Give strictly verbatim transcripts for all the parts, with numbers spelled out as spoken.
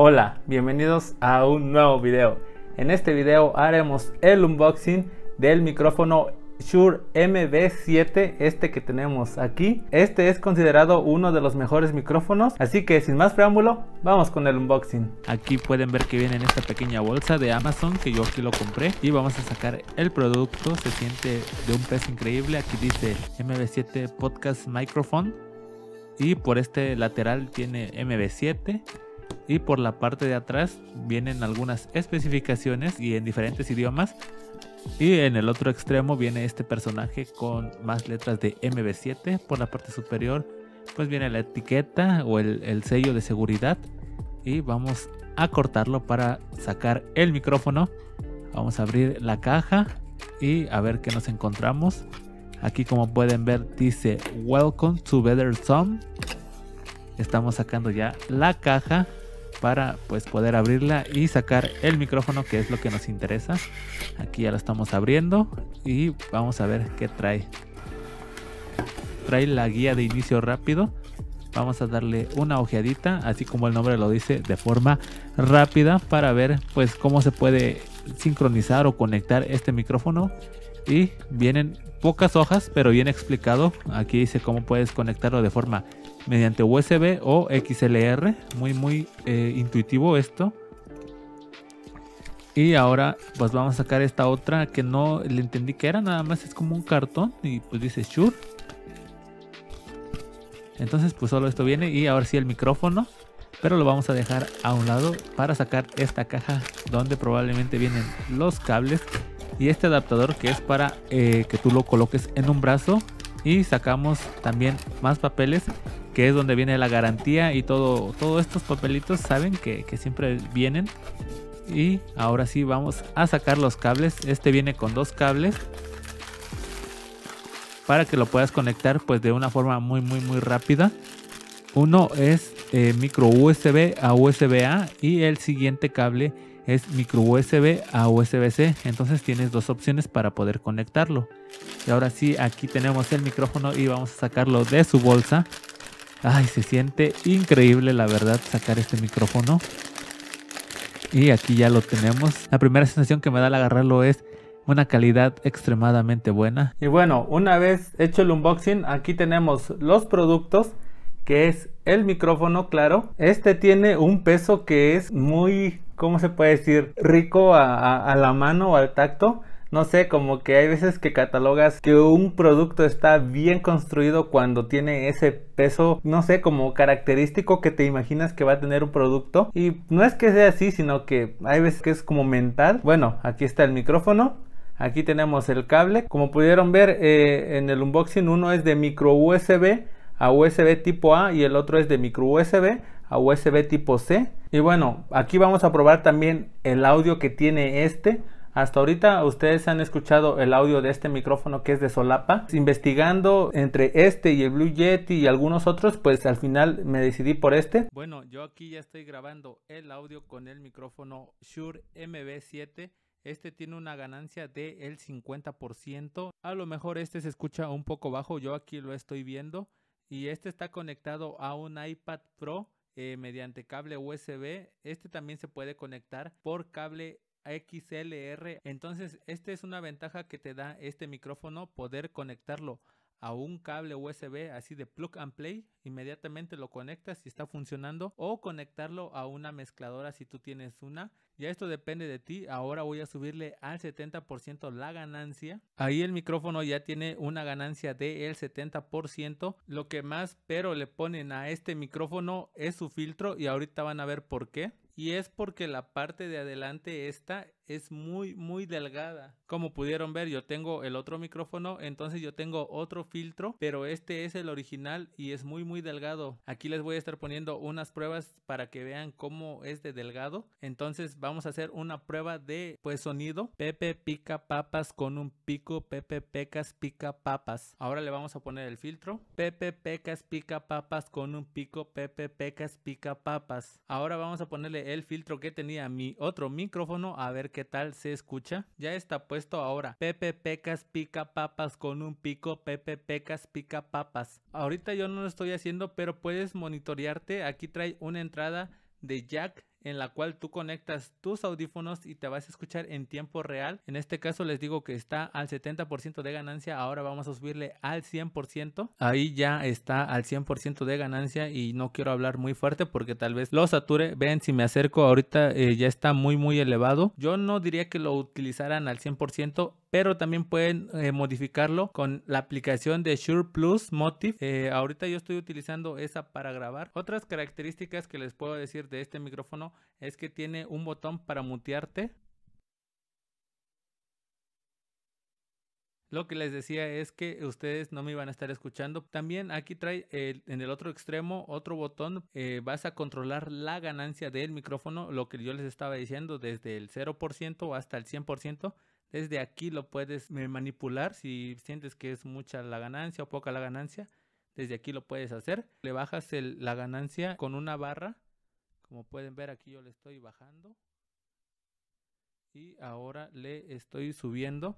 Hola, bienvenidos a un nuevo video. En este video haremos el unboxing del micrófono Shure M V siete, este que tenemos aquí. Este es considerado uno de los mejores micrófonos, así que sin más preámbulo, vamos con el unboxing. Aquí pueden ver que viene en esta pequeña bolsa de Amazon, que yo aquí lo compré, y vamos a sacar el producto. Se siente de un peso increíble. Aquí dice M V siete Podcast Microphone, y por este lateral tiene M V siete, y por la parte de atrás vienen algunas especificaciones y en diferentes idiomas. Y en el otro extremo viene este personaje con más letras de M V siete. Por la parte superior pues viene la etiqueta o el, el sello de seguridad. Y vamos a cortarlo para sacar el micrófono. Vamos a abrir la caja y a ver qué nos encontramos. Aquí, como pueden ver, dice Welcome to Better Sound. Estamos sacando ya la caja para pues poder abrirla y sacar el micrófono, que es lo que nos interesa. Aquí ya lo estamos abriendo y vamos a ver qué trae. Trae la guía de inicio rápido. Vamos a darle una ojeadita, así como el nombre lo dice, de forma rápida, para ver pues cómo se puede sincronizar o conectar este micrófono. Y vienen pocas hojas, pero bien explicado. Aquí dice cómo puedes conectarlo de forma mediante U S B o X L R. Muy muy eh, intuitivo esto. Y ahora pues vamos a sacar esta otra que no le entendí que era, nada más es como un cartón y pues dice Shure. Entonces pues solo esto viene, y ahora sí el micrófono, pero lo vamos a dejar a un lado para sacar esta caja donde probablemente vienen los cables y este adaptador, que es para eh, que tú lo coloques en un brazo. Y sacamos también más papeles, que es donde viene la garantía y todo, todos estos papelitos, saben que, que siempre vienen. Y ahora sí vamos a sacar los cables. Este viene con dos cables para que lo puedas conectar pues de una forma muy muy muy rápida. Uno es eh, micro U S B a U S B A y el siguiente cable es micro U S B a U S B C. Entonces tienes dos opciones para poder conectarlo. Y ahora sí, aquí tenemos el micrófono y vamos a sacarlo de su bolsa. Ay, se siente increíble, la verdad, sacar este micrófono. Y aquí ya lo tenemos. La primera sensación que me da al agarrarlo es una calidad extremadamente buena. Y bueno, una vez hecho el unboxing, aquí tenemos los productos, que es el micrófono, claro. Este tiene un peso que es muy, ¿cómo se puede decir? Rico a, a, a la mano o al tacto. No sé, como que hay veces que catalogas que un producto está bien construido cuando tiene ese peso, no sé, como característico que te imaginas que va a tener un producto. Y no es que sea así, sino que hay veces que es como mental. Bueno, aquí está el micrófono. Aquí tenemos el cable. Como pudieron ver eh, en el unboxing, uno es de micro U S B a U S B tipo A y el otro es de micro U S B a U S B tipo C. Y bueno, aquí vamos a probar también el audio que tiene este. Hasta ahorita ustedes han escuchado el audio de este micrófono, que es de solapa. Investigando entre este y el Blue Yeti y algunos otros, pues al final me decidí por este. Bueno, yo aquí ya estoy grabando el audio con el micrófono Shure M V siete. Este tiene una ganancia del cincuenta por ciento. A lo mejor este se escucha un poco bajo, yo aquí lo estoy viendo. Y este está conectado a un iPad Pro eh, mediante cable U S B. Este también se puede conectar por cable X L R. Entonces esta es una ventaja que te da este micrófono, poder conectarlo a un cable U S B así de plug and play, inmediatamente lo conectas si está funcionando, o conectarlo a una mezcladora si tú tienes una. Ya esto depende de ti. Ahora voy a subirle al setenta por ciento la ganancia. Ahí el micrófono ya tiene una ganancia del setenta por ciento. Lo que más pero le ponen a este micrófono es su filtro, y ahorita van a ver por qué. Y es porque la parte de adelante esta es muy muy delgada. Como pudieron ver, yo tengo el otro micrófono, entonces yo tengo otro filtro, pero este es el original y es muy muy delgado. Aquí les voy a estar poniendo unas pruebas para que vean cómo es de delgado. Entonces vamos a hacer una prueba de pues sonido. Pepe pica papas con un pico, Pepe pecas pica papas. Ahora le vamos a poner el filtro. Pepe pecas pica papas con un pico, Pepe pecas pica papas. Ahora vamos a ponerle el filtro que tenía mi otro micrófono, a ver qué tal se escucha. Ya está puesto. Ahora Pepe pecas pica papas con un pico, Pepe pecas pica papas. Ahorita yo no lo estoy haciendo, pero puedes monitorearte. Aquí trae una entrada de jack en la cual tú conectas tus audífonos y te vas a escuchar en tiempo real. En este caso les digo que está al setenta por ciento de ganancia, ahora vamos a subirle al cien por ciento. Ahí ya está al cien por ciento de ganancia y no quiero hablar muy fuerte porque tal vez lo sature. Ven, si me acerco ahorita eh, ya está muy muy elevado. Yo no diría que lo utilizaran al cien por ciento, pero también pueden eh, modificarlo con la aplicación de Shure Plus Motif. Eh, ahorita yo estoy utilizando esa para grabar. Otras características que les puedo decir de este micrófono es que tiene un botón para mutearte. Lo que les decía es que ustedes no me iban a estar escuchando. También aquí trae el, en el otro extremo otro botón. Eh, vas a controlar la ganancia del micrófono. Lo que yo les estaba diciendo, desde el cero por ciento hasta el cien por ciento. Desde aquí lo puedes manipular. Si sientes que es mucha la ganancia o poca la ganancia, desde aquí lo puedes hacer. Le bajas el, la ganancia con una barra. Como pueden ver aquí yo le estoy bajando. Y ahora le estoy subiendo.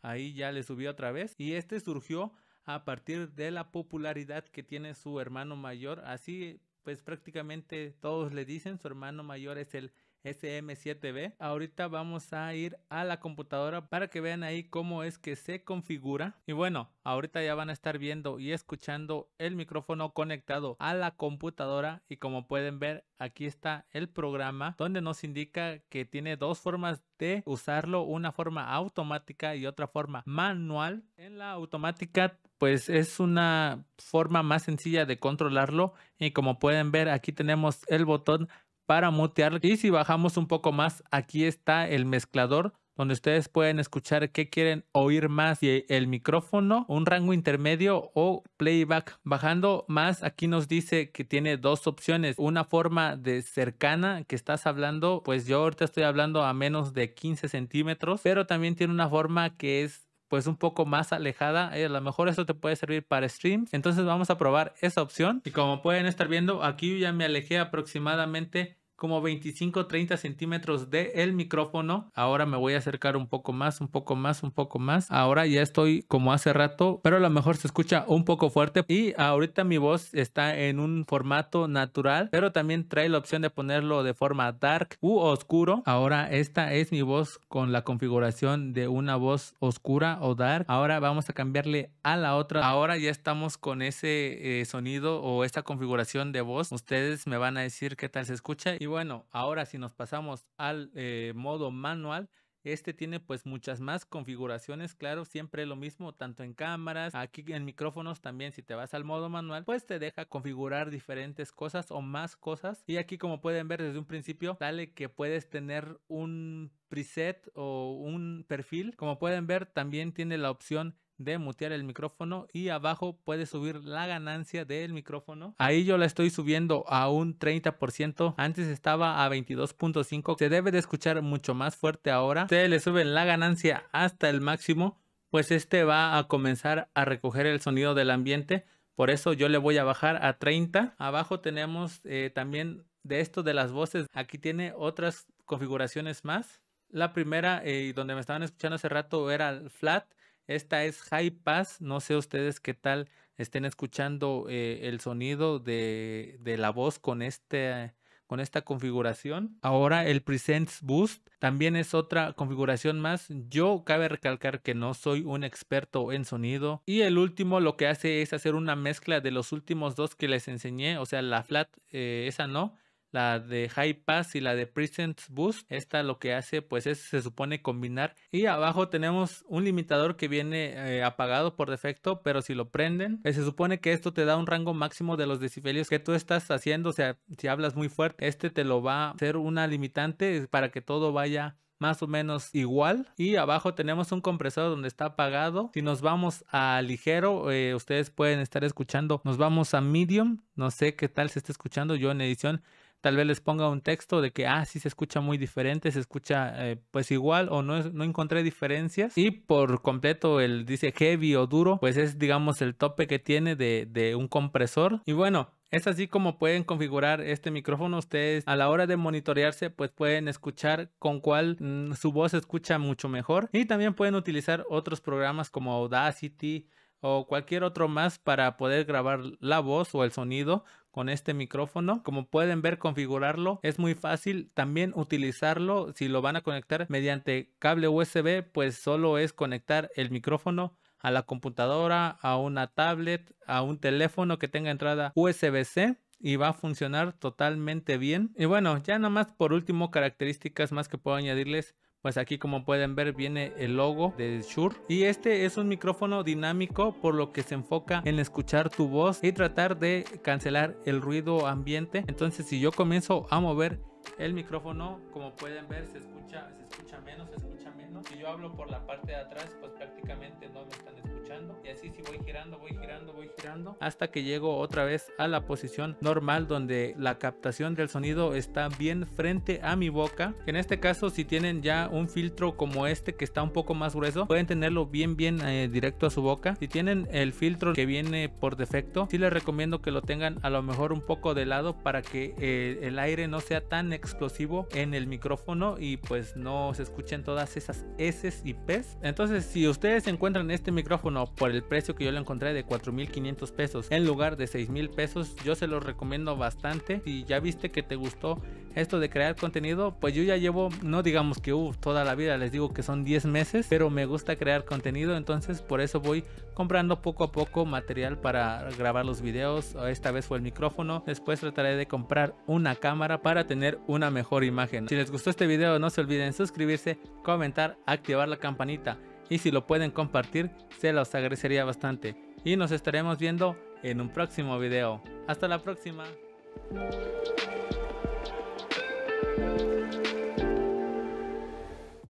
Ahí ya le subí otra vez y este surgió a partir de la popularidad que tiene su hermano mayor. Así pues prácticamente todos le dicen, su hermano mayor es el S M siete B. Ahorita vamos a ir a la computadora para que vean ahí cómo es que se configura. Y bueno, ahorita ya van a estar viendo y escuchando el micrófono conectado a la computadora. Y como pueden ver, aquí está el programa donde nos indica que tiene dos formas de usarlo, una forma automática y otra forma manual. En la automática pues es una forma más sencilla de controlarlo y como pueden ver aquí tenemos el botón para mutear. Y si bajamos un poco más, aquí está el mezclador donde ustedes pueden escuchar qué quieren oír más, si el micrófono, un rango intermedio o playback. Bajando más, aquí nos dice que tiene dos opciones. Una forma de cercana, que estás hablando, pues yo ahorita estoy hablando a menos de quince centímetros, pero también tiene una forma que es pues un poco más alejada. A lo mejor eso te puede servir para streams. Entonces vamos a probar esa opción. Y como pueden estar viendo, aquí ya me alejé aproximadamente como veinticinco a treinta centímetros del micrófono. Ahora me voy a acercar un poco más, un poco más, un poco más. Ahora ya estoy como hace rato, pero a lo mejor se escucha un poco fuerte. Y ahorita mi voz está en un formato natural, pero también trae la opción de ponerlo de forma dark u oscuro. Ahora esta es mi voz con la configuración de una voz oscura o dark. Ahora vamos a cambiarle a la otra. Ahora ya estamos con ese eh, sonido o esta configuración de voz. Ustedes me van a decir qué tal se escucha. Y bueno, ahora si nos pasamos al eh, modo manual, este tiene pues muchas más configuraciones, claro, siempre lo mismo, tanto en cámaras, aquí en micrófonos también. Si te vas al modo manual, pues te deja configurar diferentes cosas o más cosas. Y aquí como pueden ver desde un principio, sale que puedes tener un preset o un perfil. Como pueden ver, también tiene la opción de mutear el micrófono y abajo puedes subir la ganancia del micrófono. Ahí yo la estoy subiendo a un treinta por ciento, antes estaba a veintidós punto cinco. Se debe de escuchar mucho más fuerte ahora. Ustedes le suben la ganancia hasta el máximo, pues este va a comenzar a recoger el sonido del ambiente. Por eso yo le voy a bajar a treinta. Abajo tenemos eh, también de esto de las voces. Aquí tiene otras configuraciones más. La primera, eh, donde me estaban escuchando hace rato, era el flat. Esta es High Pass. No sé ustedes qué tal estén escuchando eh, el sonido de, de la voz con, este, con esta configuración. Ahora el Presence Boost también es otra configuración más. Yo cabe recalcar que no soy un experto en sonido. Y el último lo que hace es hacer una mezcla de los últimos dos que les enseñé. O sea, la flat, eh, esa no. La de High Pass y la de Presence Boost. Esta lo que hace pues es, se supone, combinar. Y abajo tenemos un limitador que viene eh, apagado por defecto, pero si lo prenden, eh, se supone que esto te da un rango máximo de los decibelios que tú estás haciendo. O sea, si hablas muy fuerte, este te lo va a hacer una limitante para que todo vaya más o menos igual. Y abajo tenemos un compresor donde está apagado. Si nos vamos a ligero, eh, ustedes pueden estar escuchando. Nos vamos a medium, no sé qué tal se está escuchando. Yo en edición tal vez les ponga un texto de que, ah, sí se escucha muy diferente, se escucha eh, pues igual o no, no encontré diferencias. Y por completo el dice heavy o duro, pues es digamos el tope que tiene de, de un compresor. Y bueno, es así como pueden configurar este micrófono. Ustedes a la hora de monitorearse pues pueden escuchar con cuál mmm, su voz se escucha mucho mejor. Y también pueden utilizar otros programas como Audacity o cualquier otro más para poder grabar la voz o el sonido. con este micrófono. Como pueden ver, configurarlo es muy fácil. También utilizarlo si lo van a conectar mediante cable U S B, pues solo es conectar el micrófono a la computadora, a una tablet, a un teléfono que tenga entrada U S B C. Y va a funcionar totalmente bien. Y bueno, ya nada más por último, características más que puedo añadirles. Pues aquí, como pueden ver, viene el logo de Shure. Y este es un micrófono dinámico, por lo que se enfoca en escuchar tu voz y tratar de cancelar el ruido ambiente. Entonces, si yo comienzo a mover el micrófono, como pueden ver, se escucha, se escucha menos, se escucha menos. Si yo hablo por la parte de atrás, pues prácticamente no me están escuchando. Y así, si voy girando, voy girando, voy girando, hasta que llego otra vez a la posición normal, donde la captación del sonido está bien frente a mi boca. En este caso, si tienen ya un filtro como este, que está un poco más grueso, pueden tenerlo bien bien eh, directo a su boca. Si tienen el filtro que viene por defecto, sí les recomiendo que lo tengan a lo mejor un poco de lado, para que eh, el aire no sea tan explosivo en el micrófono y pues no se escuchen todas esas eses y pes. Entonces, si ustedes encuentran este micrófono por el precio que yo lo encontré, de cuatro mil quinientos pesos en lugar de seis mil pesos, yo se los recomiendo bastante. Si ya viste que te gustó esto de crear contenido, pues yo ya llevo, no digamos que uh, toda la vida, les digo que son diez meses, pero me gusta crear contenido. Entonces, por eso voy comprando poco a poco material para grabar los videos. Esta vez fue el micrófono, después trataré de comprar una cámara para tener una mejor imagen. Si les gustó este video, no se olviden suscribirse, comentar, activar la campanita, y si lo pueden compartir, se los agradecería bastante. Y nos estaremos viendo en un próximo video. Hasta la próxima.